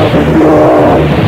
I'm gonna blow.